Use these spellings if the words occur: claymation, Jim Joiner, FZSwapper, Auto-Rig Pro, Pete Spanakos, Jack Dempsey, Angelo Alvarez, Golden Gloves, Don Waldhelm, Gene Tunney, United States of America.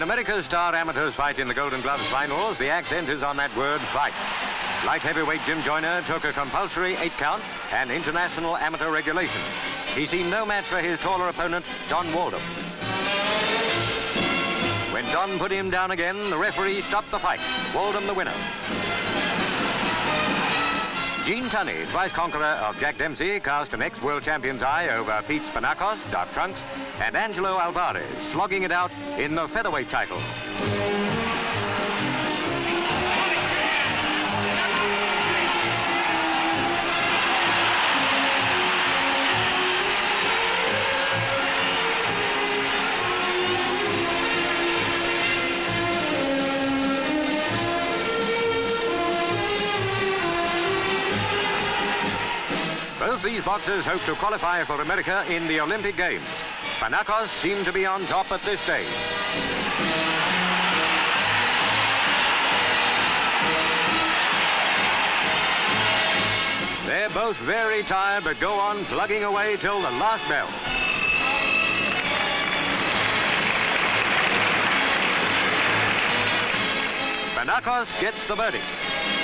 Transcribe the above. When America's star amateurs fight in the Golden Gloves finals, the accent is on that word fight. Light heavyweight Jim Joiner took a compulsory 8-count and international amateur regulation. He's seen no match for his taller opponent, Don Waldhelm. When Don put him down again, the referee stopped the fight. Waldhelm the winner. Gene Tunney, twice conqueror of Jack Dempsey, cast an ex-world champion's eye over Pete Spanakos, Dark Trunks, and Angelo Alvarez, slogging it out in the featherweight title. Both these boxers hope to qualify for America in the Olympic Games. Spanakos seemed to be on top at this stage. They're both very tired, but go on plugging away till the last bell. Spanakos gets the verdict.